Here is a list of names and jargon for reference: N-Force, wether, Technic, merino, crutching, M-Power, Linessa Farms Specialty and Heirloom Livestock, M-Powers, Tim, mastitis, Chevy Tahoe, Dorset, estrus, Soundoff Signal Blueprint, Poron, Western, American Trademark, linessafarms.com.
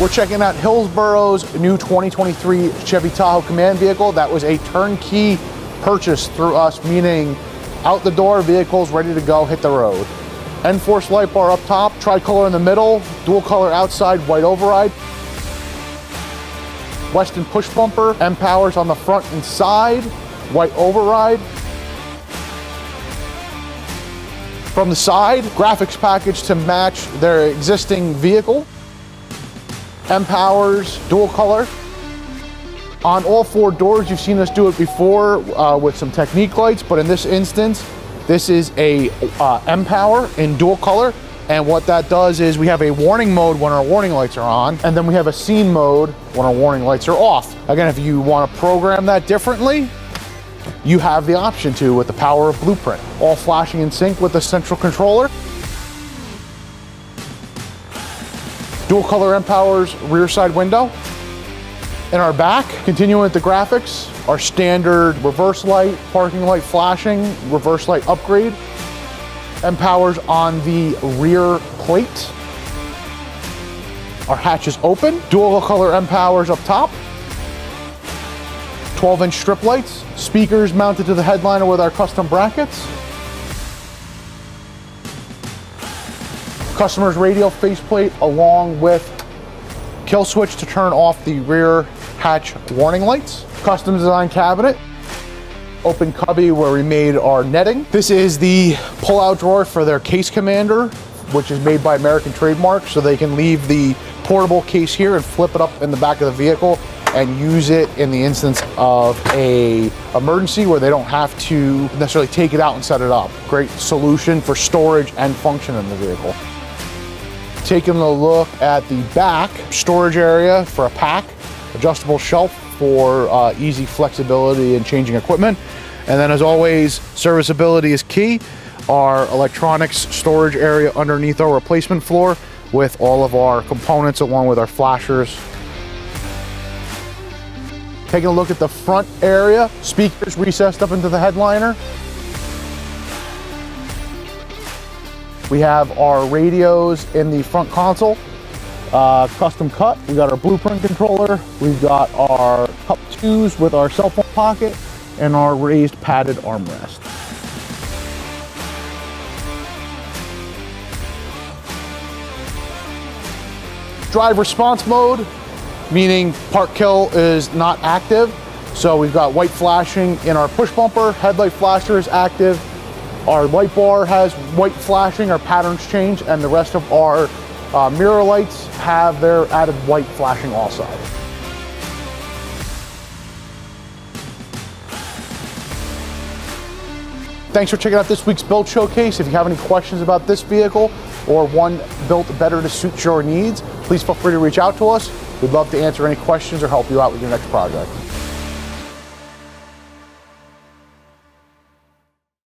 We're checking out Hillsborough's new 2023 Chevy Tahoe Command vehicle. That was a turnkey purchase through us, meaning out the door, vehicles ready to go, hit the road. N-Force light bar up top, tricolor in the middle, dual color outside, white override. Western push bumper, M-Powers on the front and side, white override. From the side, graphics package to match their existing vehicle. M-Powers, dual color. On all four doors, you've seen us do it before with some Technic lights, but in this instance, this is a M-Power in dual color. And what that does is we have a warning mode when our warning lights are on, and then we have a scene mode when our warning lights are off. Again, if you want to program that differently, you have the option to with the power of Blueprint. All flashing in sync with the central controller. Dual color M-Powers rear side window. In our back, continuing with the graphics, our standard reverse light, parking light flashing, reverse light upgrade. M-Powers on the rear plate. Our hatch is open. Dual color M-Powers up top. 12-inch strip lights. Speakers mounted to the headliner with our custom brackets. Customer's radio faceplate along with kill switch to turn off the rear hatch warning lights. Custom design cabinet. Open cubby where we made our netting. This is the pull-out drawer for their case commander, which is made by American Trademark, so they can leave the portable case here and flip it up in the back of the vehicle and use it in the instance of an emergency where they don't have to necessarily take it out and set it up. Great solution for storage and function in the vehicle. Taking a look at the back, storage area for a pack, adjustable shelf for easy flexibility and changing equipment. And then as always, serviceability is key. Our electronics storage area underneath our replacement floor with all of our components along with our flashers. Taking a look at the front area, speakers recessed up into the headliner. We have our radios in the front console, custom cut. We got our Blueprint controller. We've got our cup 2s with our cell phone pocket and our raised padded armrest. Drive response mode, meaning park kill is not active. So we've got white flashing in our push bumper, headlight flasher is active. Our light bar has white flashing, our patterns change, and the rest of our mirror lights have their added white flashing also. Thanks for checking out this week's build showcase. If you have any questions about this vehicle or one built better to suit your needs, please feel free to reach out to us. We'd love to answer any questions or help you out with your next project.